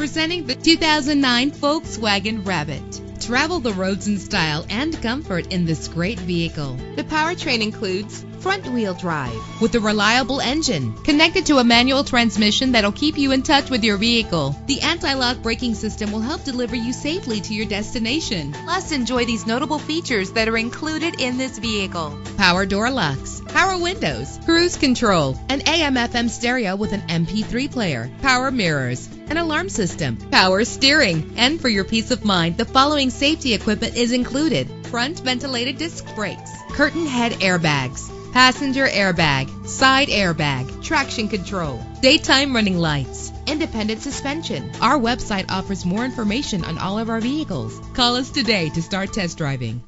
Presenting the 2009 Volkswagen Rabbit. Travel the roads in style and comfort in this great vehicle. The powertrain includes front-wheel drive with a reliable engine connected to a manual transmission that'll keep you in touch with your vehicle. The anti-lock braking system will help deliver you safely to your destination. Plus, enjoy these notable features that are included in this vehicle: power door locks, power windows, cruise control, an AM/FM stereo with an MP3 player, power mirrors, an alarm system, power steering. And for your peace of mind, the following safety equipment is included: front ventilated disc brakes, curtain head airbags, passenger airbag, side airbag, traction control, daytime running lights, independent suspension. Our website offers more information on all of our vehicles. Call us today to start test driving.